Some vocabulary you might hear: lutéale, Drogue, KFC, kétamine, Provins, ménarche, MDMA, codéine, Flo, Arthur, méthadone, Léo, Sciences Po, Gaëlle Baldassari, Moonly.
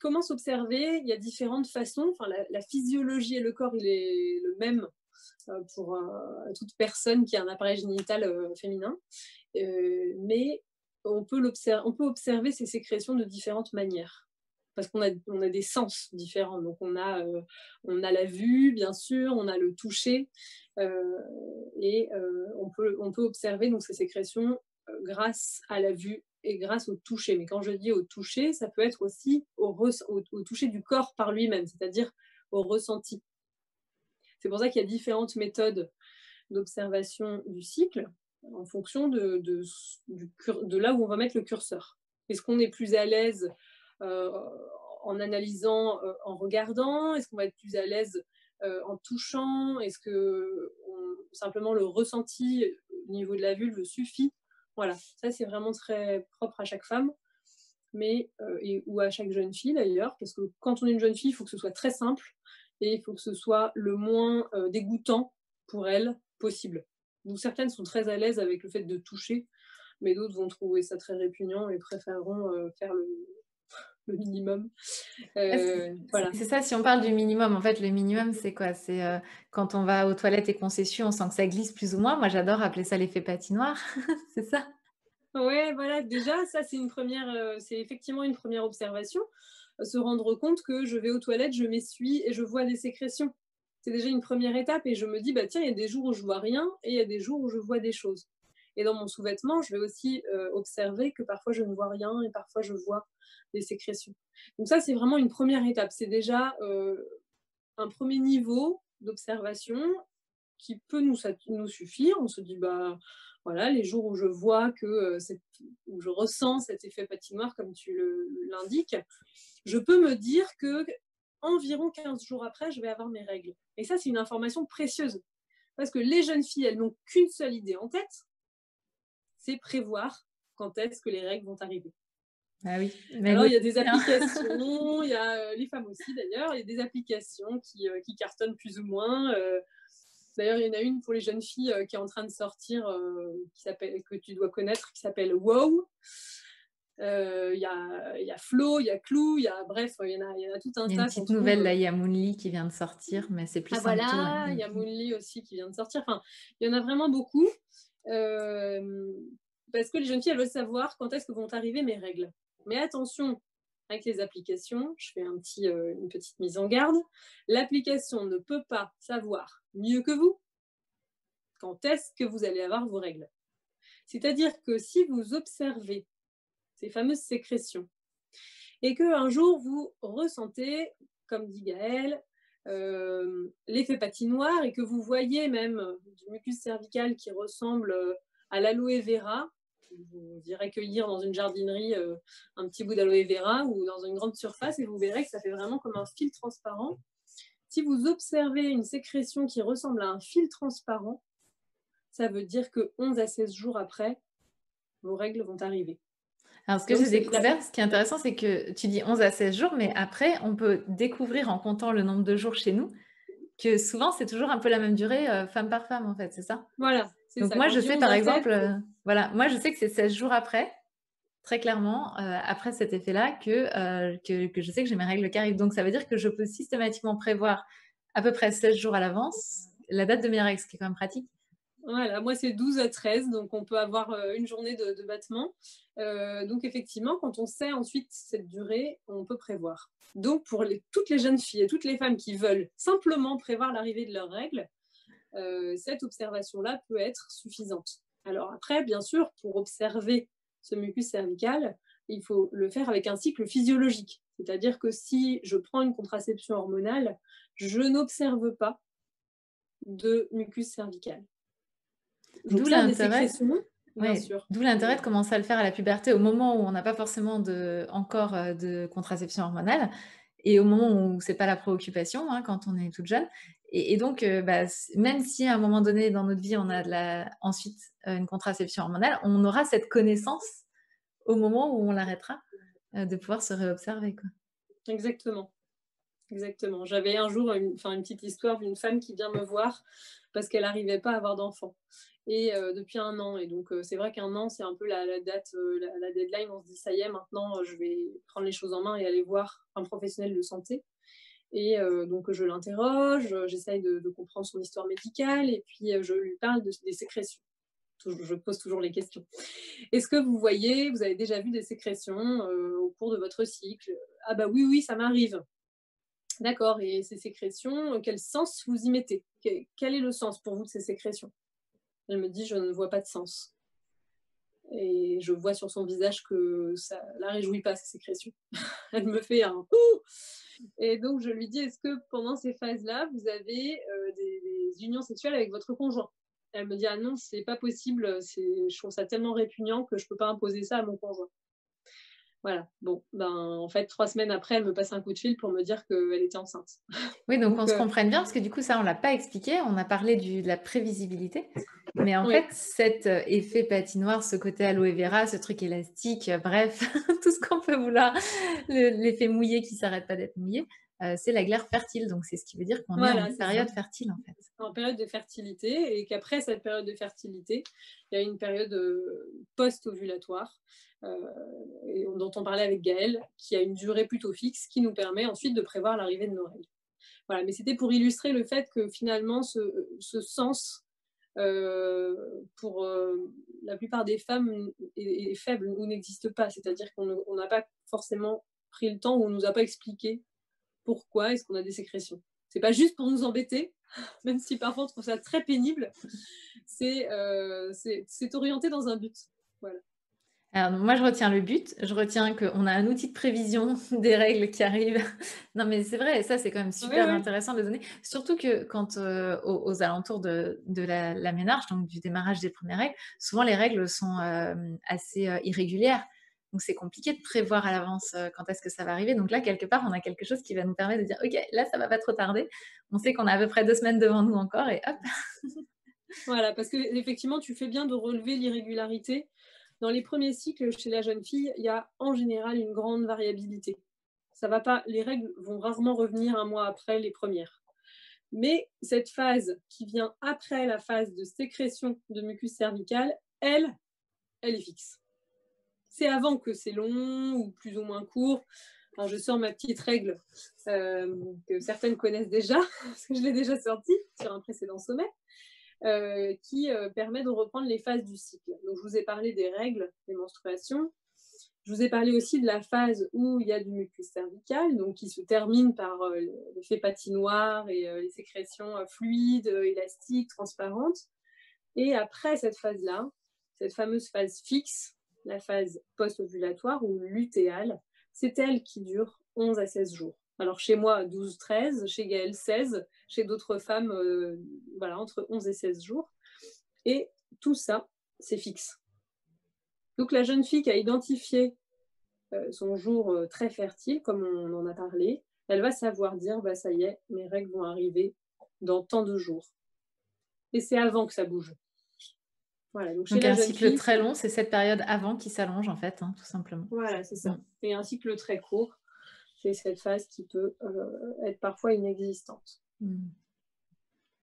comment s'observer? Il y a différentes façons. Enfin, la physiologie et le corps, il est le même pour toute personne qui a un appareil génital féminin. Mais on peut observer ces sécrétions de différentes manières. Parce qu'on a des sens différents. Donc, on a la vue, bien sûr, on a le toucher. On peut observer donc, ces sécrétions grâce à la vue et grâce au toucher. Mais quand je dis au toucher, ça peut être aussi au toucher du corps par lui-même, c'est-à-dire au ressenti. C'est pour ça qu'il y a différentes méthodes d'observation du cycle en fonction de là où on va mettre le curseur. Est-ce qu'on est plus à l'aise en analysant, en regardant? Est-ce qu'on va être plus à l'aise en touchant? Est-ce que simplement le ressenti au niveau de la vulve suffit? Voilà, ça c'est vraiment très propre à chaque femme, mais, ou à chaque jeune fille d'ailleurs, parce que quand on est une jeune fille, il faut que ce soit très simple et il faut que ce soit le moins dégoûtant pour elle possible. Donc certaines sont très à l'aise avec le fait de toucher, mais d'autres vont trouver ça très répugnant et préféreront faire le minimum. Voilà. C'est ça, si on parle du minimum, en fait, le minimum, c'est quoi? C'est quand on va aux toilettes et qu'on s'essuie, on sent que ça glisse plus ou moins. Moi, j'adore appeler ça l'effet patinoire, c'est ça? Oui, voilà, déjà, ça, c'est effectivement une première observation. Se rendre compte que je vais aux toilettes, je m'essuie et je vois des sécrétions. C'est déjà une première étape et je me dis, bah tiens, il y a des jours où je vois rien et il y a des jours où je vois des choses. Et dans mon sous-vêtement, je vais aussi observer que parfois je ne vois rien et parfois je vois des sécrétions. Donc ça, c'est vraiment une première étape. C'est déjà un premier niveau d'observation qui peut nous suffire. On se dit, bah voilà, les jours où je vois que, où je ressens cet effet patinoire, comme tu l'indiques, je peux me dire que environ 15 jours après, je vais avoir mes règles. Et ça, c'est une information précieuse. Parce que les jeunes filles, elles n'ont qu'une seule idée en tête, c'est prévoir quand est-ce que les règles vont arriver. Ah oui. Mais alors, il y a des applications, il y a les femmes aussi d'ailleurs, il y a des applications qui cartonnent plus ou moins. D'ailleurs, il y en a une pour les jeunes filles qui est en train de sortir, que tu dois connaître, qui s'appelle Wow. Il y a Flo, il y a Clou, bref, il y en a tout un tas. Il y a une petite nouvelle, là, il y a Moonly qui vient de sortir, mais c'est plus simple. Voilà, il y a Moonly aussi qui vient de sortir. Enfin, il y en a vraiment beaucoup. Parce que les jeunes filles, elles veulent savoir quand est-ce que vont arriver mes règles. Mais attention, avec les applications, je fais une petite mise en garde, l'application ne peut pas savoir mieux que vous quand est-ce que vous allez avoir vos règles. C'est-à-dire que si vous observez ces fameuses sécrétions et qu'un jour vous ressentez, comme dit Gaëlle, l'effet patinoire et que vous voyez même du mucus cervical qui ressemble à l'aloe vera, vous irez cueillir dans une jardinerie un petit bout d'aloe vera ou dans une grande surface et vous verrez que ça fait vraiment comme un fil transparent. Si vous observez une sécrétion qui ressemble à un fil transparent, ça veut dire que 11 à 16 jours après, vos règles vont arriver. Alors, ce que j'ai découvert, ce qui est intéressant, c'est que tu dis 11 à 16 jours, mais après, on peut découvrir en comptant le nombre de jours chez nous que souvent, c'est toujours un peu la même durée, femme par femme, en fait, c'est ça? Voilà. Donc, ça. Moi, je sais, par exemple, moi, je sais que c'est 16 jours après, très clairement, après cet effet-là, que je sais que j'ai mes règles qui arrivent. Donc, ça veut dire que je peux systématiquement prévoir à peu près 16 jours à l'avance la date de mes règles, ce qui est quand même pratique. Voilà, moi c'est 12 à 13, donc on peut avoir une journée de battement. Donc effectivement, quand on sait ensuite cette durée, on peut prévoir. Donc pour toutes les jeunes filles et toutes les femmes qui veulent simplement prévoir l'arrivée de leurs règles, cette observation-là peut être suffisante. Alors après, bien sûr, pour observer ce mucus cervical, il faut le faire avec un cycle physiologique. C'est-à-dire que si je prends une contraception hormonale, je n'observe pas de mucus cervical. D'où l'intérêt de commencer à le faire à la puberté, au moment où on n'a pas forcément encore de contraception hormonale et au moment où ce n'est pas la préoccupation, hein, quand on est toute jeune. Et donc, même si à un moment donné dans notre vie, on a ensuite une contraception hormonale, on aura cette connaissance au moment où on l'arrêtera de pouvoir se réobserver. Exactement. Exactement. J'avais un jour une petite histoire d'une femme qui vient me voir parce qu'elle n'arrivait pas à avoir d'enfant. Et depuis 1 an. Et donc, c'est vrai qu'1 an, c'est un peu la date, la deadline. On se dit, ça y est, maintenant, je vais prendre les choses en main et aller voir un professionnel de santé. Et donc, je l'interroge, j'essaye de comprendre son histoire médicale. Et puis, je lui parle des sécrétions. Je pose toujours les questions. Est-ce que vous avez déjà vu des sécrétions au cours de votre cycle? Ah bah oui, ça m'arrive. D'accord, et ces sécrétions, quel sens vous y mettez? Quel est le sens pour vous de ces sécrétions? Elle me dit, je ne vois pas de sens. Et je vois sur son visage que ça ne la réjouit pas, ces sécrétions. Elle me fait un ouh! Et donc, je lui dis, est-ce que pendant ces phases-là, vous avez des unions sexuelles avec votre conjoint? Elle me dit, ah non, c'est pas possible, je trouve ça tellement répugnant que je peux pas imposer ça à mon conjoint. Voilà, bon, en fait, 3 semaines après, elle me passe un coup de fil pour me dire qu'elle était enceinte. Oui, donc on se comprenne bien, parce que du coup, ça, on ne l'a pas expliqué, on a parlé de la prévisibilité, mais en fait, cet effet patinoire, ce côté aloe vera, ce truc élastique, bref, tout ce qu'on peut vouloir, l'effet mouillé qui ne s'arrête pas d'être mouillé, c'est la glaire fertile, donc c'est ce qui veut dire qu'on est en période fertile, en fait. En période de fertilité, et qu'après cette période de fertilité, il y a une période post-ovulatoire, dont on parlait avec Gaëlle, qui a une durée plutôt fixe, qui nous permet ensuite de prévoir l'arrivée de nos règles. Voilà, mais c'était pour illustrer le fait que finalement, ce sens, pour la plupart des femmes, est faible ou n'existe pas, c'est-à-dire qu'on n'a pas forcément pris le temps ou on ne nous a pas expliqué pourquoi est-ce qu'on a des sécrétions. C'est pas juste pour nous embêter, même si parfois on trouve ça très pénible, c'est orienté dans un but. Voilà. Alors moi je retiens le but, je retiens qu'on a un outil de prévision des règles qui arrivent. Non mais c'est vrai, ça c'est quand même super intéressant de donner, surtout que quand aux alentours de la ménarche, donc du démarrage des premières règles, souvent les règles sont assez irrégulières. Donc, c'est compliqué de prévoir à l'avance quand est-ce que ça va arriver. Donc là, quelque part, on a quelque chose qui va nous permettre de dire « Ok, là, ça ne va pas trop tarder. » On sait qu'on a à peu près 2 semaines devant nous encore et hop. Voilà, parce qu'effectivement, tu fais bien de relever l'irrégularité. Dans les premiers cycles chez la jeune fille, il y a en général une grande variabilité. Ça va pas, les règles vont rarement revenir 1 mois après les premières. Mais cette phase qui vient après la phase de sécrétion de mucus cervical, elle est fixe. C'est avant que c'est long ou plus ou moins court. Alors, je sors ma petite règle que certaines connaissent déjà, parce que je l'ai déjà sortie sur un précédent sommet, qui permet de reprendre les phases du cycle. Donc, je vous ai parlé des règles, des menstruations. Je vous ai parlé aussi de la phase où il y a du mucus cervical, donc qui se termine par l'effet patinoire et les sécrétions fluides, élastiques, transparentes. Et après cette phase-là, cette fameuse phase fixe, la phase post-ovulatoire ou lutéale, c'est elle qui dure 11 à 16 jours. Alors chez moi, 12, 13, chez Gaëlle, 16, chez d'autres femmes, voilà, entre 11 et 16 jours. Et tout ça, c'est fixe. Donc la jeune fille qui a identifié son jour très fertile, comme on en a parlé, elle va savoir dire, bah, ça y est, mes règles vont arriver dans tant de jours. Et c'est avant que ça bouge. Voilà, donc un cycle très long, c'est cette période avant qui s'allonge en fait, hein, tout simplement. Voilà, c'est ça. Et un cycle très court, c'est cette phase qui peut être parfois inexistante.